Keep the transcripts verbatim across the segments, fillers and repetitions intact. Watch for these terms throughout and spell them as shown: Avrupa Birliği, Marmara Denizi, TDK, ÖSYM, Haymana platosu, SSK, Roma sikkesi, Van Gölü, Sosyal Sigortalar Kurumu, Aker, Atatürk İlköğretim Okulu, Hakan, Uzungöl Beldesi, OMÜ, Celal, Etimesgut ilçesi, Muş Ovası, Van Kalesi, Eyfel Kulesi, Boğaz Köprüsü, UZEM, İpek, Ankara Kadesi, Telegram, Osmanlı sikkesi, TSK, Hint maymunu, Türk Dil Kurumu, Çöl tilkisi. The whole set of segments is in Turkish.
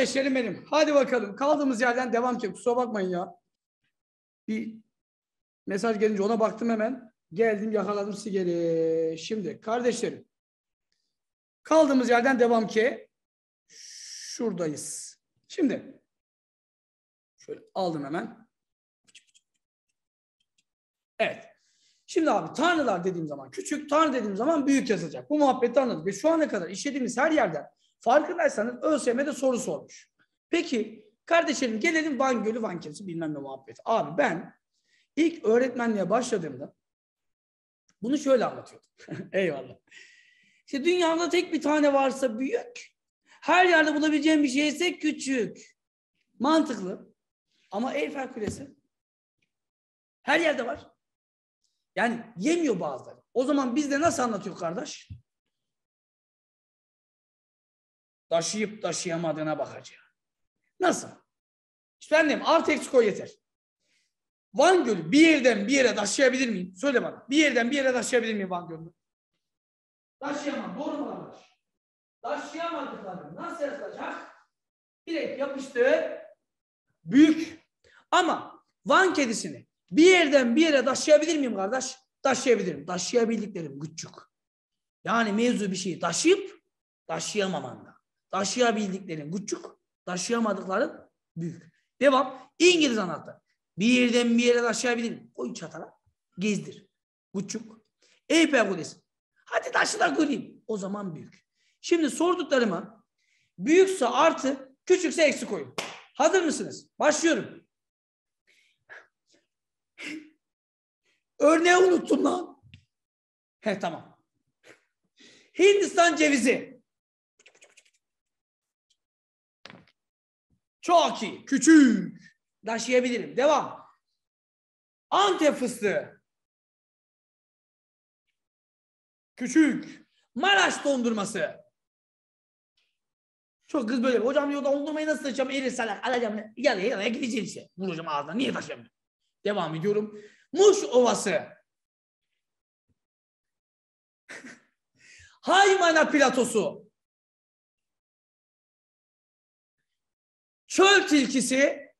kardeşlerim benim. Hadi bakalım. Kaldığımız yerden devam ki. Kusura bakmayın ya. Bir mesaj gelince ona baktım hemen. Geldim, yakaladım sizi geri. Şimdi kardeşlerim. Kaldığımız yerden devam ki. Şuradayız. Şimdi. Şöyle aldım hemen. Evet. Şimdi abi tanrılar dediğim zaman, küçük tanrı dediğim zaman büyük yazacak. Bu muhabbeti anladık. Ve şu ana kadar işlediğimiz her yerden farkındaysanız ÖSYM'de soru sormuş. Peki kardeşlerim gelelim Van Gölü, Van Kalesi bilmem ne muhabbeti. Abi ben ilk öğretmenliğe başladığımda bunu şöyle anlatıyordum. Eyvallah. İşte dünyada tek bir tane varsa büyük, her yerde bulabileceğim bir şey ise küçük. Mantıklı. Ama Eyfel Kulesi her yerde var. Yani yemiyor bazıları. O zaman biz de nasıl anlatıyor kardeş? Taşıyıp taşıyamadığına bakacağım. Nasıl? İşte annem artı eksi koy yeter. Van Gölü bir yerden bir yere taşıyabilir miyim? Söyle bana. Bir yerden bir yere taşıyabilir miyim Van Gölü'nü? Taşıyamam. Doğru mu kardeş? Taşıyamadıkları nasıl yazılacak? Direkt yapıştı. Büyük. Ama Van kedisini bir yerden bir yere taşıyabilir miyim kardeş? Taşıyabilirim. Taşıyabildiklerim küçük. Yani mevzu bir şeyi taşıyıp taşıyamamanda. Taşıyabildiklerin küçük, taşıyamadıkların büyük. Devam. İngiliz anahtarı. Bir yerden bir yere taşıyabilirim. Koy çatara. Gezdir. Küçük. Eyfel Kulesi. Hadi taşı da göreyim. O zaman büyük. Şimdi sorduklarıma büyükse artı, küçükse eksi koyun. Hazır mısınız? Başlıyorum. Örneği unuttum lan. He tamam. Hindistan cevizi. Çok iyi. Küçük. Taşıyabilirim. Devam. Antep fıstığı. Küçük. Maraş dondurması. Çok kız böyle. Hocam diyor dondurmayı nasıl taşıyacağım? Erir salak. Alacağım. Yaraya yaraya gideceğim işte. Vuracağım ağzına. Niye taşıyamıyorum? Devam ediyorum. Muş Ovası. Haymana platosu. Çöl tilkisi.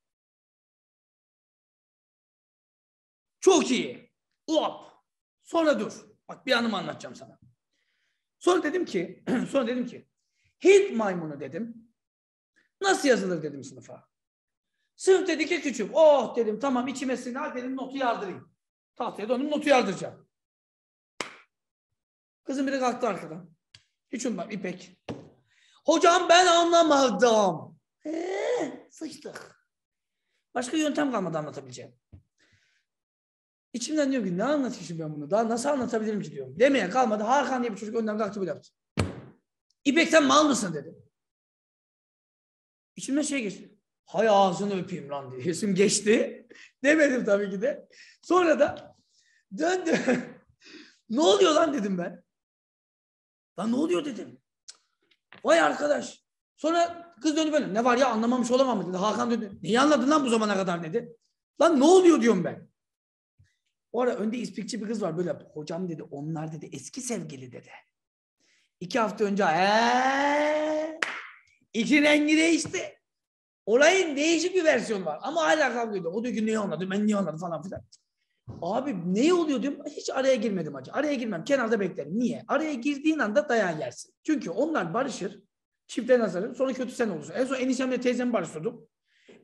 Çok iyi. Uap. Sonra dur. Bak bir anımı anlatacağım sana. Sonra dedim ki, sonra dedim ki Hint maymunu dedim. Nasıl yazılır dedim sınıfa. Sınıf dedi ki küçük. Oh dedim tamam içime siner dedim notu yazdırayım. Tahtaya döndüm notu yazdıracağım. Kızım biri kalktı arkadan. Hiç unutmam İpek. Hocam ben anlamadım. Eee sıçtık. Başka yöntem kalmadı anlatabileceğim. İçimden diyorum ki ne anlatayım şimdi ben bunu? Daha nasıl anlatabilirim ki diyorum. Demeye kalmadı. Hakan diye bir çocuk önden kalktı böyle yaptı. İpek sen mal mısın dedi. İçimden şey geçti. Hay ağzını öpeyim lan diye. Resim geçti. Demedim tabii ki de. Sonra da döndü. Ne oluyor lan dedim ben. Lan ne oluyor dedim. Vay arkadaş. Sonra kız döndü böyle. Ne var ya anlamamış olamam dedi. Hakan döndü. Neyi anladın lan bu zamana kadar dedi. Lan ne oluyor diyorum ben. O ara önde ispikçi bir kız var böyle. Hocam dedi onlar dedi eski sevgili dedi. İki hafta önce eee iki rengi değişti. Olayın değişik bir versiyonu var. Ama hala kavga ediyor. O diyor ki neyi anladım, ben niye anladım falan filan. Abi ne oluyor diyorum. Hiç araya girmedim hacı. Araya girmem. Kenarda beklerim. Niye? Araya girdiğin anda dayağı yersin. Çünkü onlar barışır. Çiftlerin azarım. Sonra kötü sen olursun. En son enişemle teyzemi barıştırdım.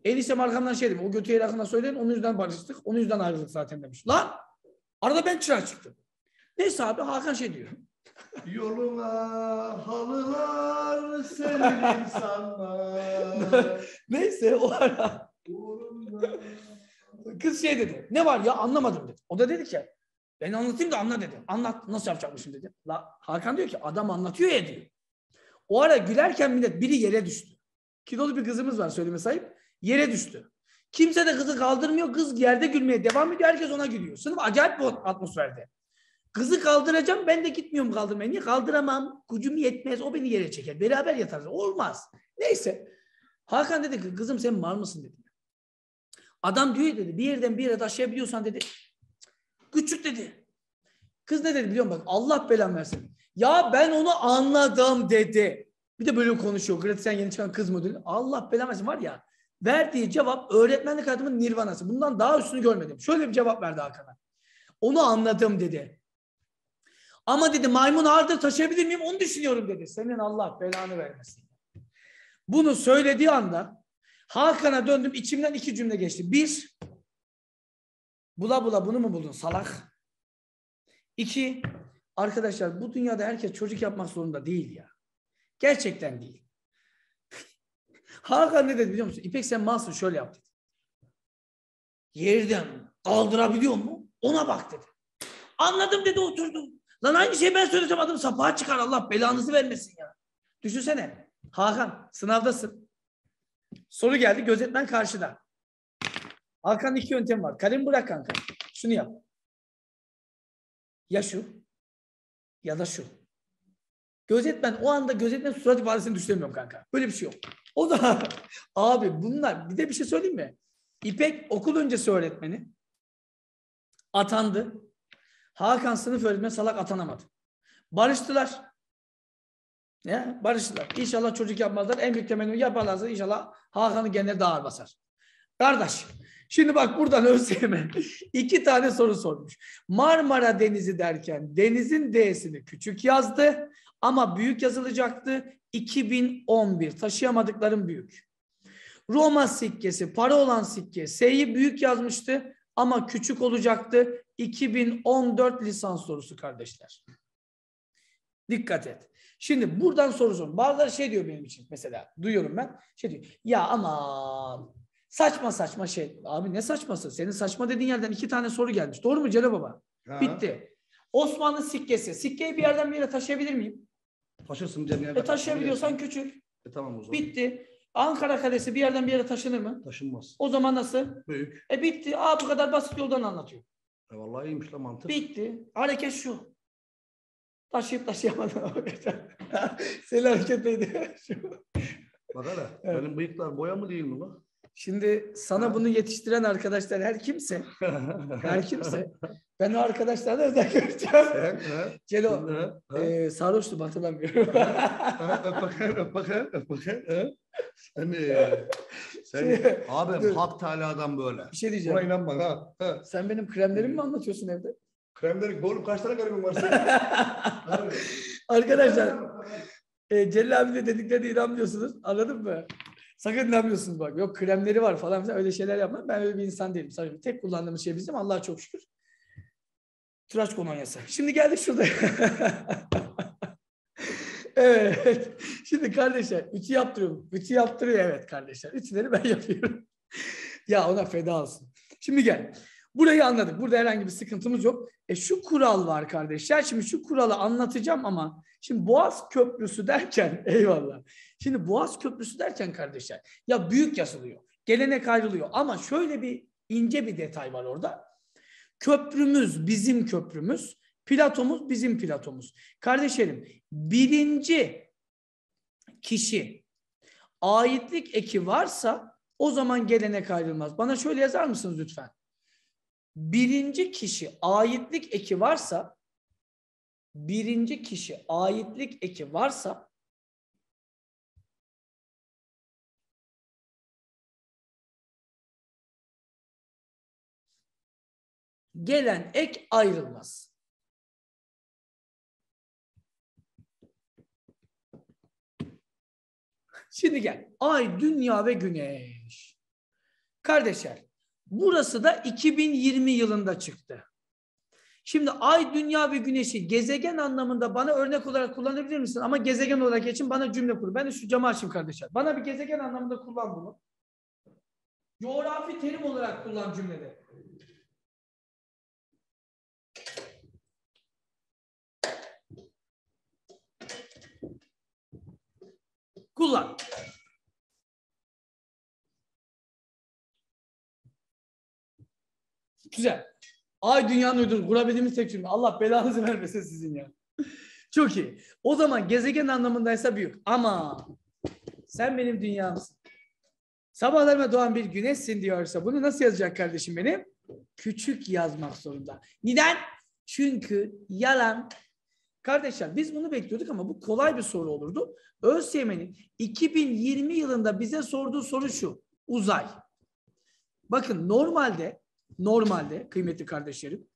Enişem arkamdan şey dedim. O götüye yakına söyleyin. Onun yüzden barıştık. Onun yüzden ayrıldık zaten demiş. Lan! Arada ben çırağa çıktım. Neyse abi Hakan şey diyor. Yoluna halılar senin insanlar. Neyse o ara. Kız şey dedi. Ne var ya anlamadım dedi. O da dedi ki ben anlatayım da anla dedi. Anlat nasıl yapacakmışım dedi. La, Hakan diyor ki adam anlatıyor ya diyor. O ara gülerken millet biri yere düştü. Kilolu bir kızımız var söyleme sahip. Yere düştü. Kimse de kızı kaldırmıyor. Kız yerde gülmeye devam ediyor. Herkes ona gülüyor. Sınıf acayip bir atmosferde. Kızı kaldıracağım ben de gitmiyorum kaldırmaya. Niye? Kaldıramam. Gücüm yetmez. O beni yere çeker. Beraber yatarız. Olmaz. Neyse. Hakan dedi ki kızım sen mal mısın dedi. Adam diyor dedi bir yerden bir yere taşıyabiliyorsan dedi. Küçük dedi. Kız ne dedi biliyor musun? Bak Allah belanı versin. Ya ben onu anladım dedi. Bir de böyle konuşuyor. Gratisyen yeni çıkan kız modeli. Allah belanı var ya. Verdiği cevap öğretmenlik hayatımın nirvanası. Bundan daha üstünü görmedim. Şöyle bir cevap verdi Hakan'a. Onu anladım dedi. Ama dedi maymun ağırdır taşıyabilir miyim? Onu düşünüyorum dedi. Senin Allah belanı vermesin. Bunu söylediği anda Hakan'a döndüm. İçimden iki cümle geçti. Bir, bula bula bunu mu buldun salak? İki, arkadaşlar bu dünyada herkes çocuk yapmak zorunda değil ya. Gerçekten değil. Hakan ne dedi biliyor musun? İpek sen malsın şöyle yap dedi. Yerden kaldırabiliyor mu? Ona bak dedi. Anladım dedi oturdum. Lan aynı şeyi ben söylesem adım sapığa çıkar Allah belanızı vermesin ya. Düşünsene. Hakan sınavdasın. Soru geldi gözetmen karşıda. Hakan'ın iki yöntemi var. Kalemi bırak kanka. Şunu yap. Ya şu ya da şu. Gözetmen o anda gözetmen surat ifadesini düşünemiyorum kanka. Böyle bir şey yok. O da abi bunlar bir de bir şey söyleyeyim mi? İpek okul öncesi öğretmeni atandı. Hakan sınıf öğretmeni salak atanamadı. Barıştılar. Ya, barıştılar. İnşallah çocuk yapmazlar. En büyük temenni yaparlarsa inşallah Hakan'ın genleri daha ağır basar. Kardeş şimdi bak buradan ÖSYM iki tane soru sormuş. Marmara Denizi derken denizin D'sini küçük yazdı ama büyük yazılacaktı. iki bin on bir taşıyamadıklarım büyük. Roma sikkesi para olan sikke S'yi büyük yazmıştı ama küçük olacaktı. iki bin on dört lisans sorusu kardeşler. Dikkat et. Şimdi buradan soru sorun. Bazıları şey diyor benim için mesela duyuyorum ben. Şey diyor ya aman saçma saçma şey. Abi ne saçması? Senin saçma dediğin yerden iki tane soru gelmiş. Doğru mu Celal Baba? Ha. Bitti. Osmanlı sikkesi. Sikkeyi bir yerden bir yere taşıyabilir miyim? Taşırsın. E taşıyabiliyorsan küçük. E tamam o zaman. Bitti. Ankara Kadesi bir yerden bir yere taşınır mı? Taşınmaz. O zaman nasıl? Büyük. E bitti. Aa bu kadar basit yoldan anlatıyor. E vallahi iyiymiş la mantık. Bitti. Hareket şu. Taşıyıp taşıyamadan. Senin hareket neydi? Bak hala. Evet. Benim bıyıklar boya mı değil mi bak? Şimdi sana ha. Bunu yetiştiren arkadaşlar her kimse, her kimse, ben o arkadaşlarla özel göreceğim. Celo, e, sarhoştu hatırlamıyorum. Öp bakayım, öp bakayım. Abi hak Teala'dan böyle. Bir şey diyeceğim. Buna inanma ha. ha. Sen benim kremlerimi mi anlatıyorsun evde? Kremleri, oğlum kaç tane kremim var senin? Arkadaşlar, e, Celal abi de dediklerine inanmıyorsunuz, anladın mı? Sakın inanmıyorsunuz bak. Yok kremleri var falan filan öyle şeyler yapmam. Ben öyle bir insan değilim. Sadece tek kullandığımız şey bizim Allah'a çok şükür. Tıraş kolonyası. Şimdi geldik şurada. Evet. Şimdi kardeşler ütü yaptırıyorum. Ütü yaptırıyor evet kardeşler. Ütüleri ben yapıyorum. Ya ona feda olsun. Şimdi gel. Burayı anladık. Burada herhangi bir sıkıntımız yok. E şu kural var kardeşler. Şimdi şu kuralı anlatacağım ama şimdi Boğaz Köprüsü derken eyvallah. Şimdi Boğaz Köprüsü derken kardeşler ya büyük yazılıyor. Gelenek ayrılıyor. Ama şöyle bir ince bir detay var orada. Köprümüz bizim köprümüz. Platomuz bizim platomuz. Kardeşlerim birinci kişi aitlik eki varsa o zaman gelenek ayrılmaz. Bana şöyle yazar mısınız lütfen? Birinci kişi aitlik eki varsa birinci kişi aitlik eki varsa gelen ek ayrılmaz. Şimdi gel. Ay, dünya ve güneş. Kardeşler burası da iki bin yirmi yılında çıktı. Şimdi ay, dünya ve güneşi gezegen anlamında bana örnek olarak kullanabilir misin? Ama gezegen olarak geçin bana cümle kur. Ben de şu camı açayım kardeşler. Bana bir gezegen anlamında kullan bunu. Coğrafi terim olarak kullan cümlede. Kullan. Güzel. Ay, dünyanın uydurup kurabildiğimiz tek cümle. Allah belanızı vermesin sizin ya. Çok iyi. O zaman gezegen anlamındaysa büyük. Ama sen benim dünyamsın. Sabahlarıma doğan bir güneşsin diyorsa bunu nasıl yazacak kardeşim benim? Küçük yazmak zorunda. Neden? Çünkü yalan Kardeşler biz bunu bekliyorduk ama bu kolay bir soru olurdu. ÖSYM'nin iki bin yirmi yılında bize sorduğu soru şu: uzay. Bakın normalde, normalde kıymetli kardeşlerim,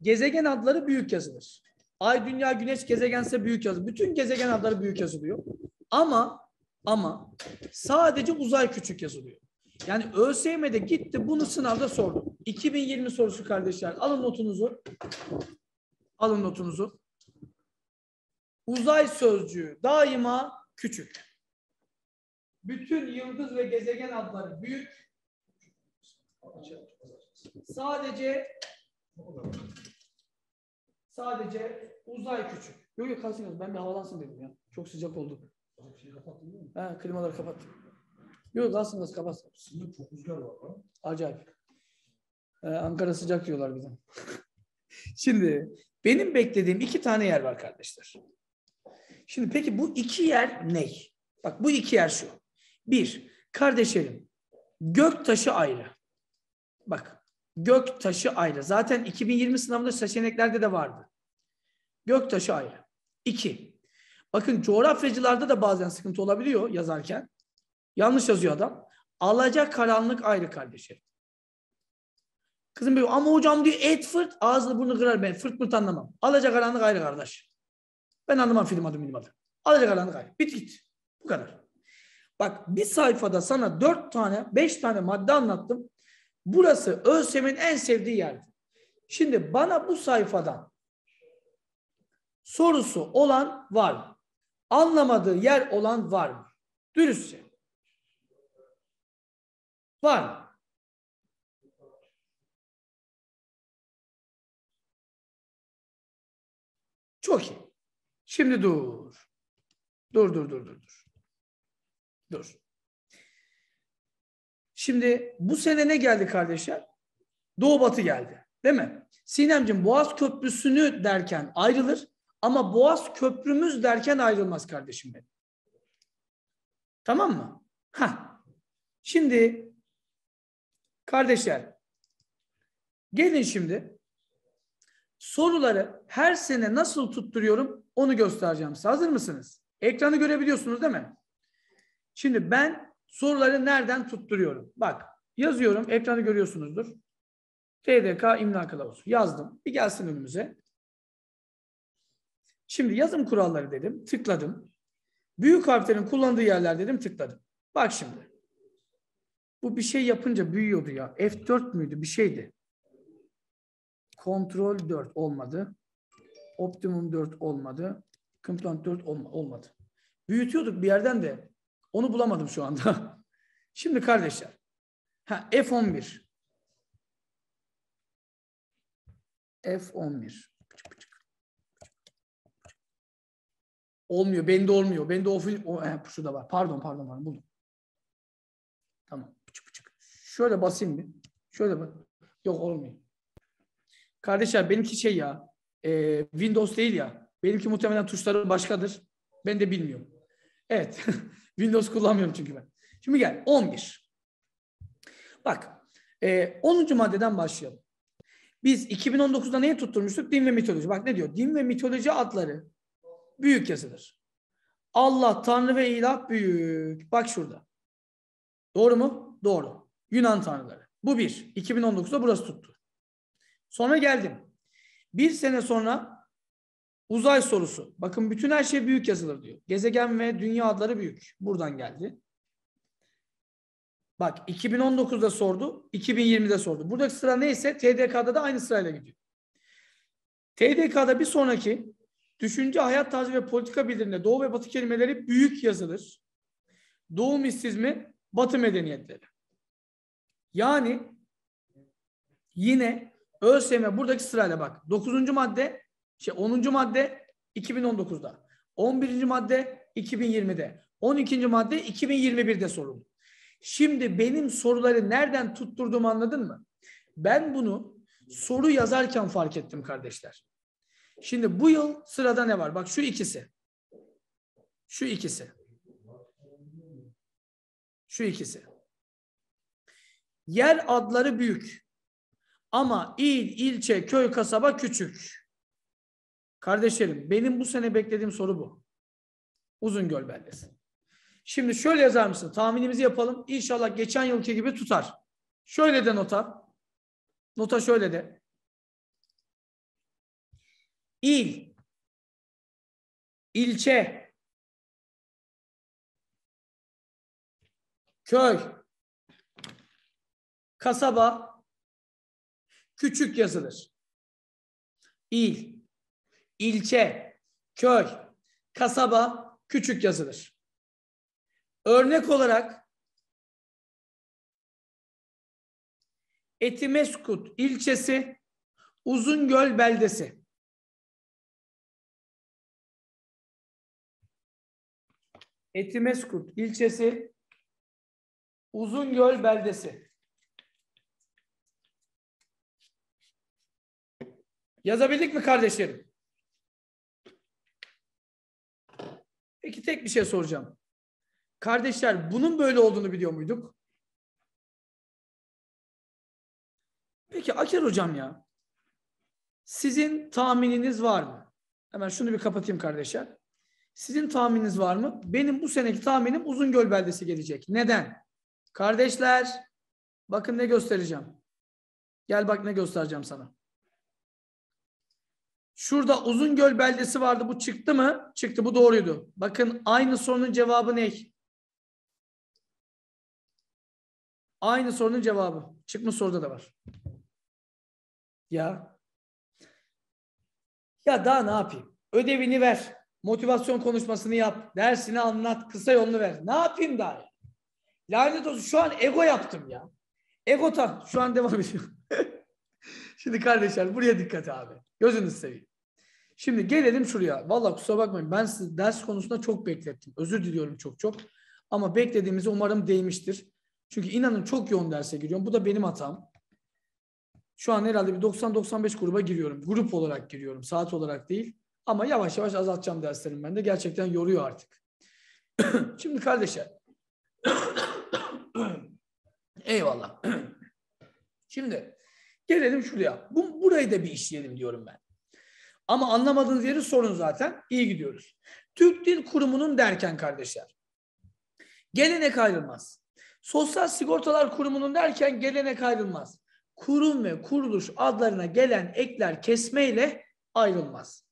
gezegen adları büyük yazılır. Ay, dünya, güneş, gezegense büyük yazılır. Bütün gezegen adları büyük yazılıyor. Ama ama sadece uzay küçük yazılıyor. Yani ÖSYM'de gitti bunu sınavda sordu. iki bin yirmi sorusu kardeşler. Alın notunuzu. Alın notunuzu. Uzay sözcüğü daima küçük. Bütün yıldız ve gezegen adları büyük. Sadece sadece uzay küçük. Yok yok kalsın, ben bir havalansın dedim ya. Çok sıcak oldu. He, klimaları kapattım. Yok kalsın nasıl kapatsın. Şimdi çok rüzgar var lan. Acayip. Ee, Ankara sıcak diyorlar bize. Şimdi benim beklediğim iki tane yer var kardeşler. Şimdi peki bu iki yer ne? Bak bu iki yer şu. Bir, kardeşlerim göktaşı ayrı. Bak göktaşı ayrı. Zaten iki bin yirmi sınavında seçeneklerde de vardı. Göktaşı ayrı. İki. Bakın coğrafyacılarda da bazen sıkıntı olabiliyor yazarken. Yanlış yazıyor adam. Alacakaranlık ayrı kardeşlerim. Kızım diyor ama hocam diyor et fırt ağzını burnu kırar ben. Fırt mırt anlamam. Alacakaranlık ayrı kardeş. Ben anlamam film adı bilim adı. Alacakaranlık ayrı. Bit git. Bu kadar. Bak bir sayfada sana dört tane beş tane madde anlattım. Burası ÖSYM'in en sevdiği yerdi. Şimdi bana bu sayfadan sorusu olan var mı? Anlamadığı yer olan var mı? Dürüstçe. Var mı? Çok iyi. Şimdi dur. Dur, dur, dur, dur, dur. Dur. Şimdi bu sene ne geldi kardeşler? Doğu Batı geldi. Değil mi? Sinemciğim Boğaz Köprüsü'nü derken ayrılır ama Boğaz Köprümüz derken ayrılmaz kardeşim benim. Tamam mı? Ha. Şimdi kardeşler, gelin şimdi soruları her sene nasıl tutturuyorum onu göstereceğim size. Hazır mısınız? Ekranı görebiliyorsunuz değil mi? Şimdi ben soruları nereden tutturuyorum? Bak yazıyorum, ekranı görüyorsunuzdur. T D K imla kılavuzu yazdım. Bir gelsin önümüze. Şimdi yazım kuralları dedim, tıkladım. Büyük harflerin kullandığı yerler dedim, tıkladım. Bak şimdi. Bu bir şey yapınca büyüyordu ya. F dört müydü? Bir şeydi. Kontrol dört olmadı. Optimum dört olmadı. Component dört olma, olmadı. Büyütüyorduk bir yerden de. Onu bulamadım şu anda. Şimdi kardeşler. Ha, F on bir. F on bir. Olmuyor. Bende olmuyor. Bende o, o he, şurada var. Pardon pardon. pardon buldum. Tamam. Şöyle basayım bir. Şöyle bak. Yok olmuyor. Kardeşler benimki şey ya. E, Windows değil ya. Benimki muhtemelen tuşları başkadır. Ben de bilmiyorum. Evet. Windows kullanmıyorum çünkü ben. Şimdi gel. on bir. Bak. E, onuncu maddeden başlayalım. Biz iki bin on dokuzda neye tutturmuştuk? Din ve mitoloji. Bak ne diyor? Din ve mitoloji adları büyük yazılır. Allah, Tanrı ve ilah büyük. Bak şurada. Doğru mu? Doğru. Yunan tanrıları. Bu bir. iki bin on dokuzda burası tuttu. Sonra geldim. Bir sene sonra uzay sorusu. Bakın bütün her şey büyük yazılır diyor. Gezegen ve dünya adları büyük. Buradan geldi. Bak iki bin on dokuzda sordu. iki bin yirmide sordu. Buradaki sıra neyse T D K'da da aynı sırayla gidiyor. T D K'da bir sonraki düşünce, hayat tarzı ve politika bildirinde doğu ve batı kelimeleri büyük yazılır. Doğu mistisizmi, batı medeniyetleri. Yani yine ÖSYM buradaki sırayla bak. dokuzuncu madde, şey onuncu madde iki bin on dokuzda. on birinci madde iki bin yirmide. on ikinci madde iki bin yirmi birde soruldu. Şimdi benim soruları nereden tutturduğumu anladın mı? Ben bunu soru yazarken fark ettim kardeşler. Şimdi bu yıl sırada ne var? Bak şu ikisi. Şu ikisi. Şu ikisi. Yer adları büyük. Ama il, ilçe, köy, kasaba küçük. Kardeşlerim, benim bu sene beklediğim soru bu. Uzungöl Beldesi. Şimdi şöyle yazar mısın? Tahminimizi yapalım. İnşallah geçen yılki gibi tutar. Şöyle de nota. Nota şöyle de. İl, ilçe, köy, kasaba küçük yazılır. İl, ilçe, köy, kasaba küçük yazılır. Örnek olarak Etimesgut ilçesi, Uzungöl Beldesi. Etimesgut ilçesi, Uzungöl Beldesi. Yazabildik mi kardeşlerim? Peki tek bir şey soracağım. Kardeşler, bunun böyle olduğunu biliyor muyduk? Peki Aker hocam ya, sizin tahmininiz var mı? Hemen şunu bir kapatayım kardeşler. Sizin tahmininiz var mı? Benim bu seneki tahminim Uzungöl Beldesi gelecek. Neden? Kardeşler, bakın ne göstereceğim. Gel bak ne göstereceğim sana. Şurada Uzungöl Beldesi vardı. Bu çıktı mı? Çıktı. Bu doğruydu. Bakın aynı sorunun cevabı ne? Aynı sorunun cevabı. Çıkmış soruda da var. Ya. Ya daha ne yapayım? Ödevini ver. Motivasyon konuşmasını yap. Dersini anlat. Kısa yolunu ver. Ne yapayım daha? Lanet olsun. Şu an ego yaptım ya. Ego tam. Şu an devam ediyor. Şimdi kardeşler buraya dikkat abi. Gözünüzü seveyim. Şimdi gelelim şuraya. Vallahi kusura bakmayın, ben sizi ders konusunda çok beklettim. Özür diliyorum çok çok. Ama beklediğimizi umarım değmiştir. Çünkü inanın çok yoğun derse giriyorum. Bu da benim hatam. Şu an herhalde bir doksan doksan beş gruba giriyorum. Grup olarak giriyorum. Saat olarak değil. Ama yavaş yavaş azaltacağım derslerim ben de. Gerçekten yoruyor artık. Şimdi kardeşler. Eyvallah. Şimdi gelelim şuraya. Bu, burayı da bir işleyelim diyorum ben. Ama anlamadığınız yeri sorun zaten. İyi gidiyoruz. Türk Dil Kurumu'nun derken kardeşler, gelenek ayrılmaz. Sosyal Sigortalar Kurumu'nun derken gelenek ayrılmaz. Kurum ve kuruluş adlarına gelen ekler kesmeyle ayrılmaz.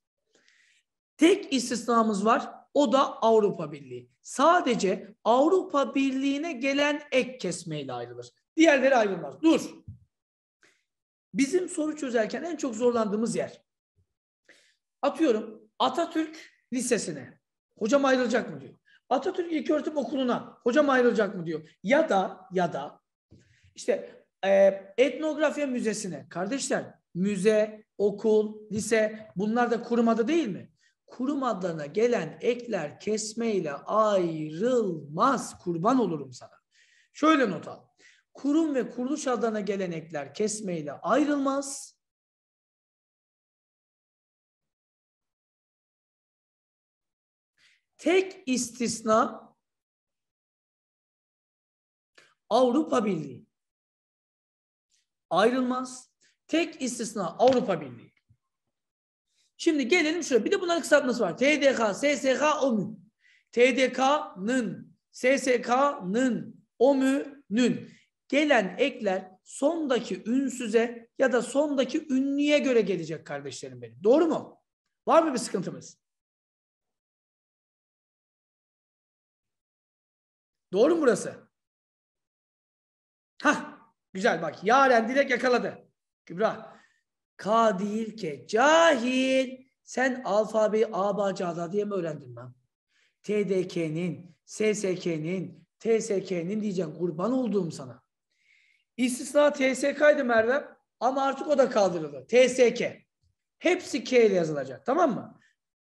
Tek istisnamız var. O da Avrupa Birliği. Sadece Avrupa Birliği'ne gelen ek kesmeyle ayrılır. Diğerleri ayrılmaz. Dur. Bizim soru çözerken en çok zorlandığımız yer. Atıyorum Atatürk Lisesi'ne hocam ayrılacak mı diyor. Atatürk İlköğretim Okulu'na hocam ayrılacak mı diyor. Ya da ya da işte e, etnografya müzesine. Kardeşler, müze, okul, lise, bunlar da kurum adı değil mi? Kurum adlarına gelen ekler kesmeyle ayrılmaz. Kurban olurum sana. Şöyle not al. Kurum ve kuruluş adlarına gelen ekler kesmeyle ayrılmaz. Tek istisna Avrupa Birliği. Ayrılmaz. Tek istisna Avrupa Birliği. Şimdi gelelim şuraya. Bir de bunların kısaltması var. T D K, S S K, OMÜ. T D K'nın, S S K'nın, OMÜ'nün gelen ekler sondaki ünsüze ya da sondaki ünlüye göre gelecek kardeşlerim benim. Doğru mu? Var mı bir sıkıntımız? Doğru mu burası? Hah, güzel bak. Yaren direkt yakaladı. Kübra. K değil ki cahil. Sen alfabeyi A B C'da diye mi öğrendin lan? T D K'nin, S S K'nin, T S K'nin diyeceğim. Kurban olduğum sana. İstisna T S K'ydı Meryem ama artık o da kaldırıldı. T S K. Hepsi K ile yazılacak, tamam mı?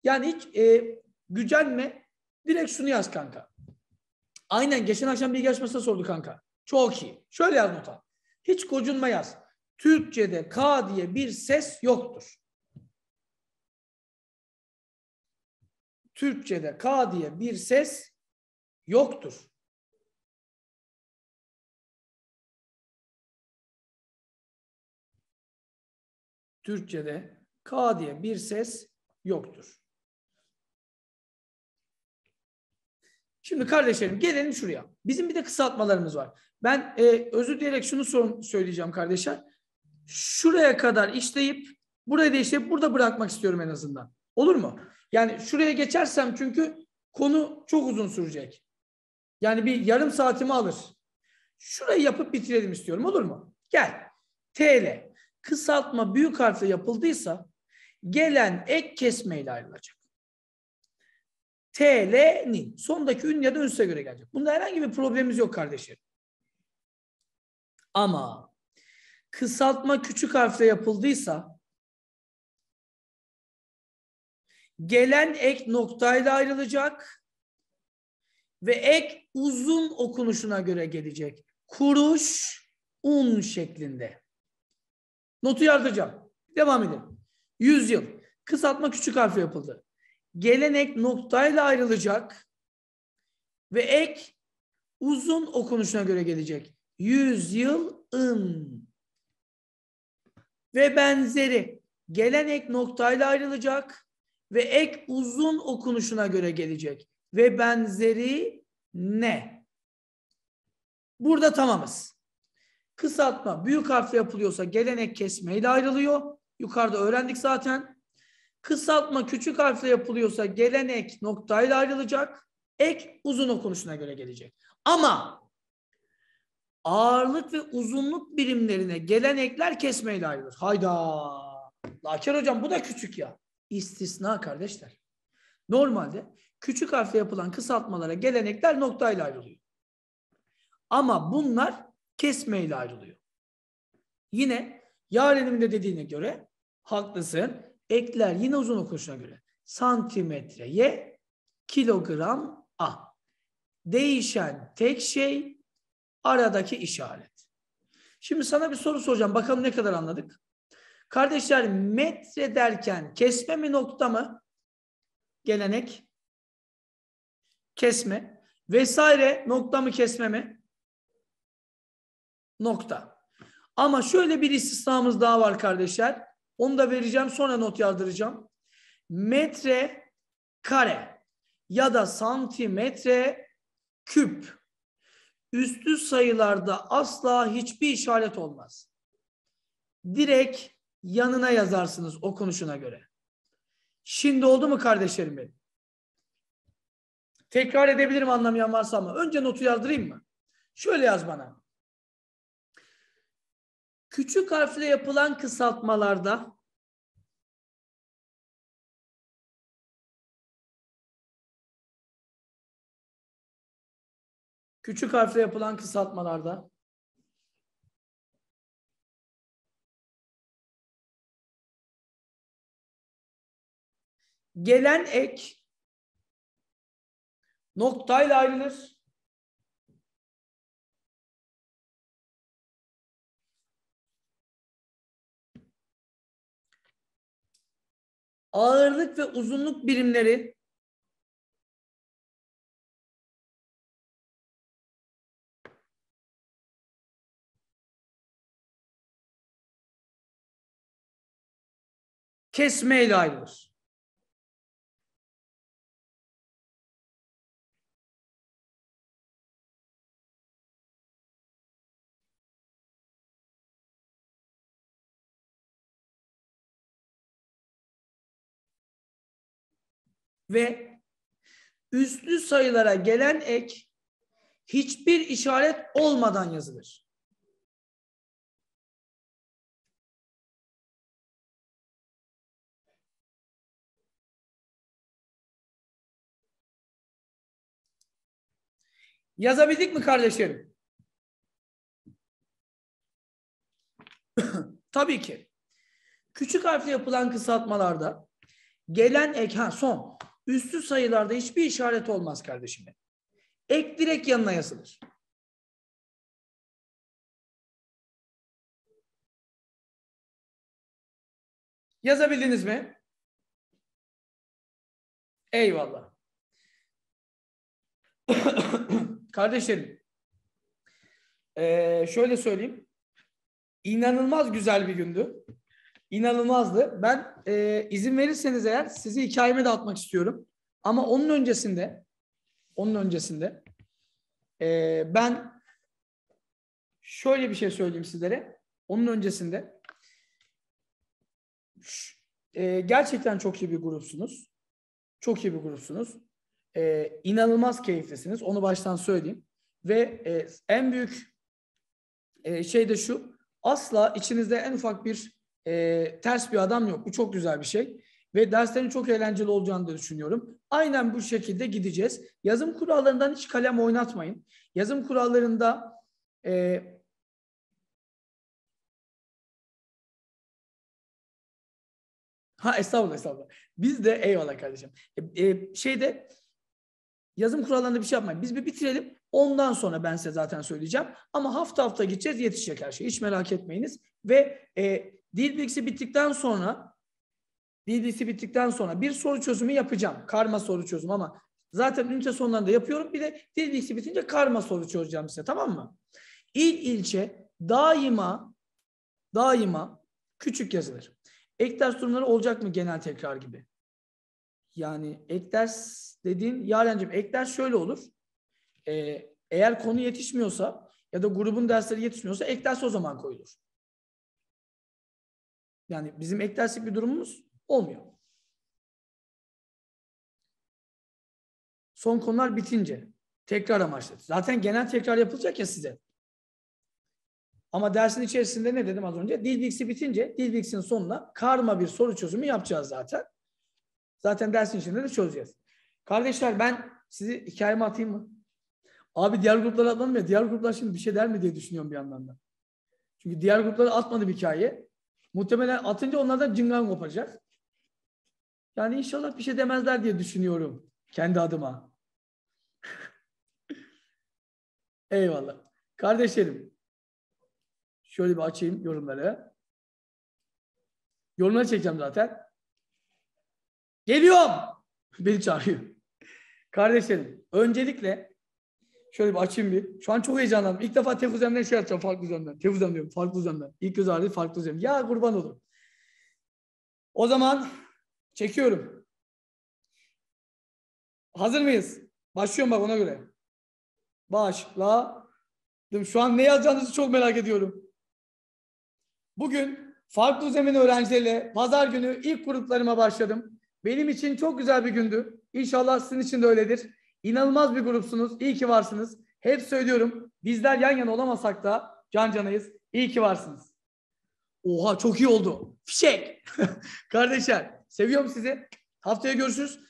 Yani hiç e, gücenme, direkt şunu yaz kanka. Aynen geçen akşam bilgi açmasına sordu kanka. Çok iyi. Şöyle yaz nota. Hiç gocunma yaz. Türkçe'de K diye bir ses yoktur. Türkçe'de K diye bir ses yoktur. Türkçe'de K diye bir ses yoktur. Şimdi kardeşlerim gelelim şuraya. Bizim bir de kısaltmalarımız var. Ben e, özür dileyerek şunu sorun, söyleyeceğim kardeşler. Şuraya kadar işleyip burayı da işleyip burada bırakmak istiyorum en azından. Olur mu? Yani şuraya geçersem çünkü konu çok uzun sürecek. Yani bir yarım saatimi alır. Şurayı yapıp bitirelim istiyorum. Olur mu? Gel. T L. Kısaltma büyük harfle yapıldıysa gelen ek kesmeyle ayrılacak. T L'nin sondaki ün ya da ünsüze göre gelecek. Bunda herhangi bir problemimiz yok kardeşlerim. Ama kısaltma küçük harfle yapıldıysa gelen ek noktayla ayrılacak ve ek uzun okunuşuna göre gelecek. Kuruş, un şeklinde. Notu yazdıracağım. Devam edelim. Yüzyıl. Kısaltma küçük harfle yapıldı. Gelen ek noktayla ayrılacak ve ek uzun okunuşuna göre gelecek. Yüzyılın ve benzeri. Gelen ek noktayla ayrılacak ve ek uzun okunuşuna göre gelecek. Ve benzeri ne? Burada tamamız. Kısaltma büyük harfle yapılıyorsa gelen ek kesmeyle ayrılıyor. Yukarıda öğrendik zaten. Kısaltma küçük harfle yapılıyorsa gelen ek noktayla ayrılacak. Ek uzun okunuşuna göre gelecek. Ama ağırlık ve uzunluk birimlerine gelen ekler kesmeyle ayrılır. Hayda. Lakin hocam bu da küçük ya. İstisna kardeşler. Normalde küçük harfle yapılan kısaltmalara gelen ekler noktayla ayrılıyor. Ama bunlar kesmeyle ayrılıyor. Yine Yaren'in de dediğine göre haklısın. Ekler yine uzun okunuşuna göre santimetreye, kilogram a. Değişen tek şey aradaki işaret. Şimdi sana bir soru soracağım. Bakalım ne kadar anladık? Kardeşler metre derken kesme mi nokta mı? Gelenek. Kesme. Vesaire nokta mı kesme mi? Nokta. Ama şöyle bir istisnamız daha var kardeşler. Onu da vereceğim. Sonra not yazdıracağım. Metre kare ya da santimetre küp. Üstü sayılarda asla hiçbir işaret olmaz. Direkt yanına yazarsınız okunuşuna göre. Şimdi oldu mu kardeşlerim benim? Tekrar edebilirim anlamayan varsa ama. Önce notu yazdırayım mı? Şöyle yaz bana. Küçük harfle yapılan kısaltmalarda küçük harfle yapılan kısaltmalarda gelen ek noktayla ayrılır. Ağırlık ve uzunluk birimleri kesmeyle ayrılır. Ve üstlü sayılara gelen ek hiçbir işaret olmadan yazılır. Yazabildik mi kardeşlerim? Tabii ki. Küçük harfle yapılan kısaltmalarda gelen ek ha son. Üstü sayılarda hiçbir işaret olmaz kardeşim. Ek direkt yanına yazılır. Yazabildiniz mi? Eyvallah. Kardeşlerim, ee, şöyle söyleyeyim. İnanılmaz güzel bir gündü. İnanılmazdı. Ben e, izin verirseniz eğer sizi hikayeme de atmak istiyorum. Ama onun öncesinde onun öncesinde e, ben şöyle bir şey söyleyeyim sizlere. Onun öncesinde e, gerçekten çok iyi bir grupsunuz. Çok iyi bir grupsunuz. E, inanılmaz keyiflisiniz. Onu baştan söyleyeyim. Ve e, en büyük e, şey de şu. Asla içinizde en ufak bir E, ters bir adam yok. Bu çok güzel bir şey. Ve derslerin çok eğlenceli olacağını da düşünüyorum. Aynen bu şekilde gideceğiz. Yazım kurallarından hiç kalem oynatmayın. Yazım kurallarında e, ha estağfurullah estağfurullah. Biz de eyvallah kardeşim. E, e, şeyde yazım kurallarında bir şey yapmayın. Biz bir bitirelim. Ondan sonra ben size zaten söyleyeceğim. Ama hafta hafta gideceğiz. Yetişecek her şey. Hiç merak etmeyiniz. Ve e, Dil bilgisi bittikten sonra dil bilgisi bittikten sonra bir soru çözümü yapacağım. Karma soru çözümü ama zaten ünite sonlarında yapıyorum. Bir de dil bilgisi bitince karma soru çözeceğim size, tamam mı? İl ilçe daima daima küçük yazılır. Ek ders durumları olacak mı genel tekrar gibi? Yani ek ders dediğin Yarencim, ek ders şöyle olur. Ee, eğer konu yetişmiyorsa ya da grubun dersleri yetişmiyorsa ek ders o zaman koyulur. Yani bizim ek derslik bir durumumuz olmuyor. Son konular bitince tekrar amaçlı. Zaten genel tekrar yapılacak ya size. Ama dersin içerisinde ne dedim az önce? Dil bilgisi bitince dil bilgisinin sonuna karma bir soru çözümü yapacağız zaten. Zaten dersin içinde de çözeceğiz. Kardeşler ben sizi hikayeme atayım mı? Abi diğer gruplara atmadım ya. Diğer gruplar şimdi bir şey der mi diye düşünüyorum bir yandan da. Çünkü diğer gruplara atmadım hikayeyi. Muhtemelen atınca onlardan cıngan kopacak. Yani inşallah bir şey demezler diye düşünüyorum. Kendi adıma. Eyvallah. Kardeşlerim. Şöyle bir açayım yorumları. Yorumları çekeceğim zaten. Geliyorum. Beni çağırıyor. Kardeşlerim. Öncelikle şöyle bir açayım bir. Şu an çok heyecanlandım. İlk defa T E F UZEM'den şey yapacağım. FARKLI UZEM'den. T E F UZEM diyorum. FARKLI UZEM'den. İlk göz ağrı FARKLI UZEM. Ya kurban olurum. O zaman çekiyorum. Hazır mıyız? Başlıyorum bak ona göre. Başladım. Şu an ne yazacağınızı çok merak ediyorum. Bugün FARKLI UZEM'in öğrencileriyle pazar günü ilk gruplarıma başladım. Benim için çok güzel bir gündü. İnşallah sizin için de öyledir. İnanılmaz bir grupsunuz. İyi ki varsınız. Hep söylüyorum. Bizler yan yana olamasak da can canayız. İyi ki varsınız. Oha çok iyi oldu. Fişek. Kardeşler seviyorum sizi. Haftaya görüşürüz.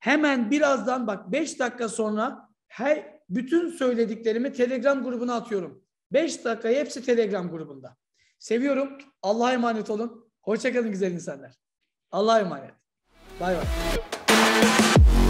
Hemen birazdan bak beş dakika sonra her, bütün söylediklerimi Telegram grubuna atıyorum. beş dakika hepsi Telegram grubunda. Seviyorum. Allah'a emanet olun. Hoşçakalın güzel insanlar. Allah'a emanet. Bay bay.